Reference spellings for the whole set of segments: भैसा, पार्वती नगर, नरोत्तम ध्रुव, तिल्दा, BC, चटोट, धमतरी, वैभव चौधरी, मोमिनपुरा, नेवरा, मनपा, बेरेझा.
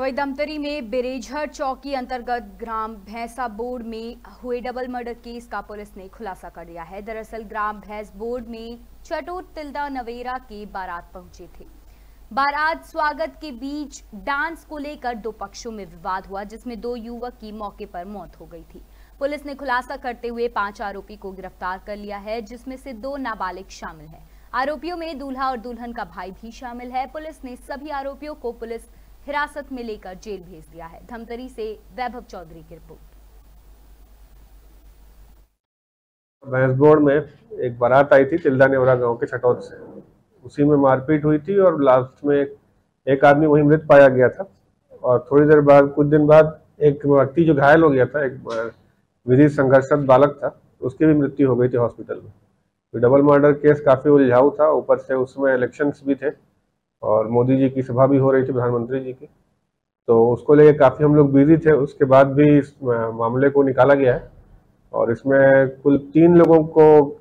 धमतरी में बेरेझा चौकी अंतर्गत ग्राम भैसा बोर्ड में हुए डबल मर्डर केस का पुलिस ने खुलासा कर दिया है। दरअसल ग्राम भैस बोर्ड में चटोट तिल्दा नेवरा के बारात पहुंचे थे। बारात स्वागत के बीच डांस को लेकर दो पक्षों में विवाद हुआ, जिसमें दो युवक की मौके पर मौत हो गई थी। पुलिस ने खुलासा करते हुए 5 आरोपी को गिरफ्तार कर लिया है, जिसमें से 2 नाबालिग शामिल है। आरोपियों में दूल्हा और दुल्हन का भाई भी शामिल है। पुलिस ने सभी आरोपियों को पुलिस हिरासत में लेकर जेल भेज दिया है। धमतरी से वैभव चौधरी की रिपोर्ट। भैंसगोड़ में एक बारात आई थी तिल्दा नेवरा गांव के चटोट से, उसी में मारपीट हुई थी और लास्ट में एक आदमी वहीं मृत पाया गया था। और थोड़ी देर बाद, कुछ दिन बाद, एक व्यक्ति जो घायल हो गया था, एक विधि संघर्षरत बालक था, उसकी भी मृत्यु हो गई थी हॉस्पिटल में। तो डबल मर्डर केस काफी उलझाऊ था, ऊपर से उसमें इलेक्शंस भी थे और मोदी जी की सभा भी हो रही थी, प्रधानमंत्री जी की, तो उसको लेके काफ़ी हम लोग बिजी थे। उसके बाद भी इस मामले को निकाला गया है और इसमें कुल 3 लोगों को,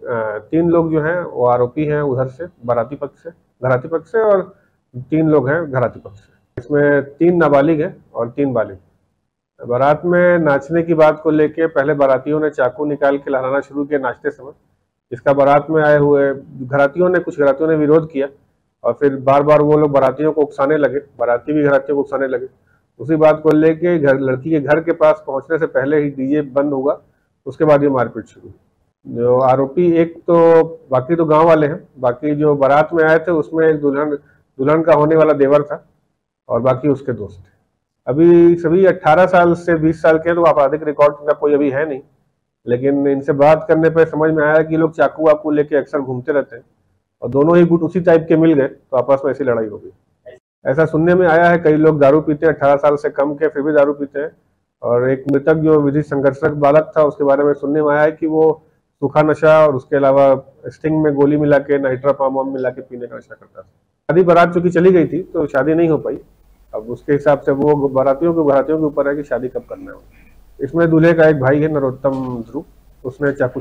3 लोग जो हैं वो आरोपी हैं उधर से, बाराती पक्ष से, घराती पक्ष से, और 3 लोग हैं घराती पक्ष से। इसमें 3 नाबालिग हैं और 3 बालिग। बारात में नाचने की बात को लेके पहले बारातियों ने चाकू निकाल के लहराना शुरू किया नाचते समय। इसका बारात में आए हुए कुछ घरातियों ने विरोध किया और फिर बार बार वो लोग बारातियों को उकसाने लगे, बाराती भी घरातियों को उकसाने लगे। उसी बात को लेके लड़की के घर के पास पहुंचने से पहले ही डीजे बंद हुआ, उसके बाद ये मारपीट शुरू हुई। जो आरोपी, एक तो बाकी तो गांव वाले हैं, बाकी जो बारात में आए थे उसमें एक दुल्हन का होने वाला देवर था और बाकी उसके दोस्त थे। अभी सभी 18 साल से 20 साल के, तो आपराधिक रिकॉर्ड का कोई अभी है नहीं, लेकिन इनसे बात करने पर समझ में आया कि लोग चाकू वाकू लेके अक्सर घूमते रहते हैं और दोनों ही गुट उसी टाइप के मिल गए, तो आपस में ऐसी लड़ाई हो गई। ऐसा सुनने में आया है। कई लोग दारू पीते हैं, 18 साल से कम के फिर भी दारू पीते हैं। और एक मृतक जो विधि संघर्षक बालक था, उसके बारे में सुनने में आया है कि वो सूखा नशा और उसके अलावा स्टिंग में गोली मिला के, नाइट्रापाम मिला के पीने का नशा करता था। शादी बारात चूंकि चली गई थी तो शादी नहीं हो पाई। अब उसके हिसाब से वो बारातियों के ऊपर है कि शादी कब करना है। इसमें दूल्हे का एक भाई है, नरोत्तम ध्रुव, उसने चाकू